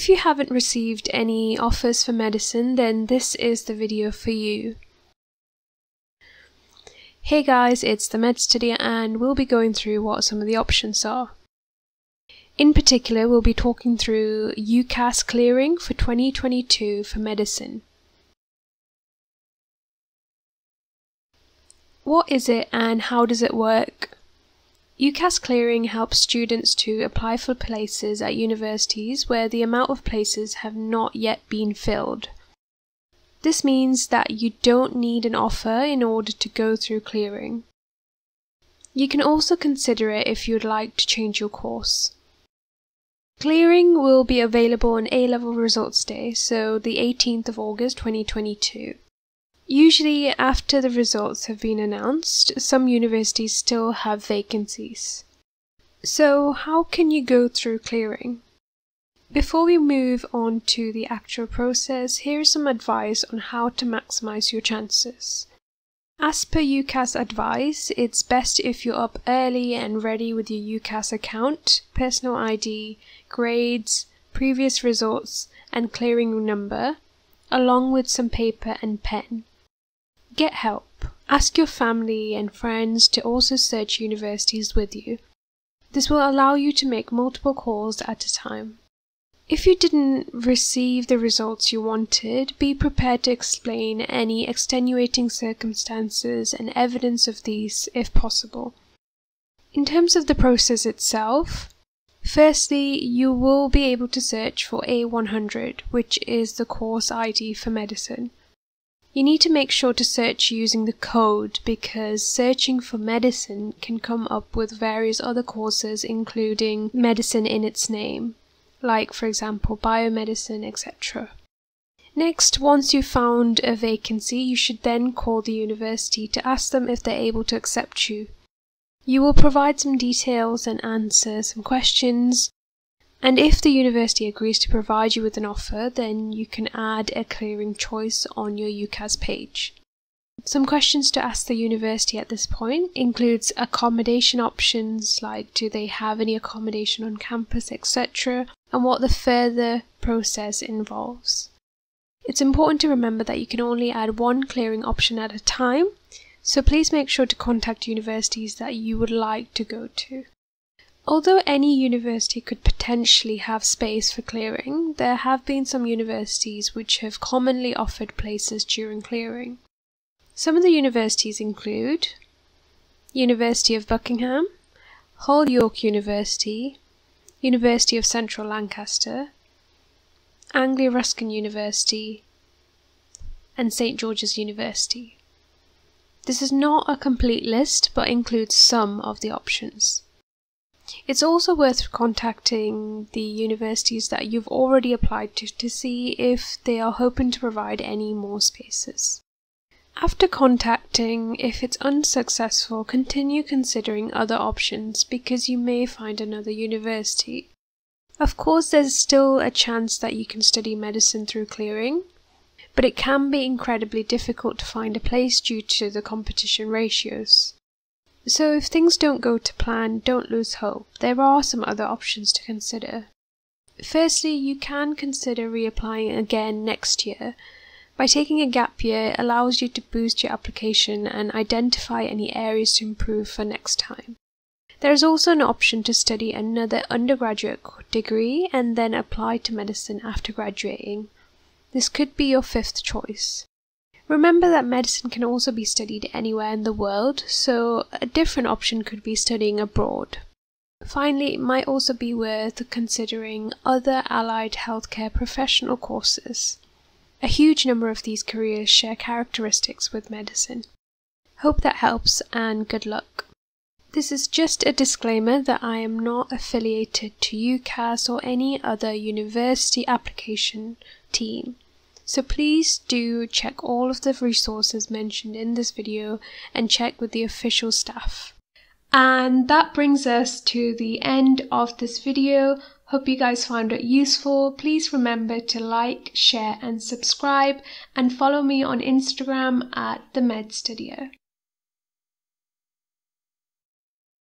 If you haven't received any offers for medicine, then this is the video for you. Hey guys, it's the MedStudier and we'll be going through what some of the options are. In particular, we'll be talking through UCAS clearing for 2022 for medicine. What is it and how does it work? UCAS clearing helps students to apply for places at universities where the amount of places have not yet been filled. This means that you don't need an offer in order to go through clearing. You can also consider it if you'd like to change your course. Clearing will be available on A-Level Results Day, so the 18th of August 2022. Usually, after the results have been announced, some universities still have vacancies. So, how can you go through clearing? Before we move on to the actual process, here is some advice on how to maximise your chances. As per UCAS advice, it's best if you're up early and ready with your UCAS account, personal ID, grades, previous results and clearing number, along with some paper and pen. Get help. Ask your family and friends to also search universities with you. This will allow you to make multiple calls at a time. If you didn't receive the results you wanted, be prepared to explain any extenuating circumstances and evidence of these if possible. In terms of the process itself, firstly, you will be able to search for A100, which is the course ID for medicine. You need to make sure to search using the code because searching for medicine can come up with various other courses including medicine in its name, like for example biomedicine, etc. Next, once you've found a vacancy, you should then call the university to ask them if they're able to accept you. You will provide some details and answer some questions, and if the university agrees to provide you with an offer, then you can add a clearing choice on your UCAS page. Some questions to ask the university at this point includes accommodation options, like do they have any accommodation on campus, etc., and what the further process involves. It's important to remember that you can only add one clearing option at a time, so please make sure to contact universities that you would like to go to. Although any university could potentially have space for clearing, there have been some universities which have commonly offered places during clearing. Some of the universities include University of Buckingham, Hull York University, University of Central Lancaster, Anglia Ruskin University, and St George's University. This is not a complete list, but includes some of the options. It's also worth contacting the universities that you've already applied to see if they are hoping to provide any more spaces. After contacting, if it's unsuccessful, continue considering other options because you may find another university. Of course, there's still a chance that you can study medicine through clearing, but it can be incredibly difficult to find a place due to the competition ratios. So if things don't go to plan, don't lose hope. There are some other options to consider. Firstly, you can consider reapplying again next year. By taking a gap year allows you to boost your application and identify any areas to improve for next time. There is also an option to study another undergraduate degree and then apply to medicine after graduating. This could be your fifth choice. Remember that medicine can also be studied anywhere in the world, so a different option could be studying abroad. Finally, it might also be worth considering other allied healthcare professional courses. A huge number of these careers share characteristics with medicine. Hope that helps and good luck. This is just a disclaimer that I am not affiliated to UCAS or any other university application team, so please do check all of the resources mentioned in this video and check with the official staff. And that brings us to the end of this video. Hope you guys found it useful. Please remember to like, share and subscribe, and follow me on Instagram at the MedStudier.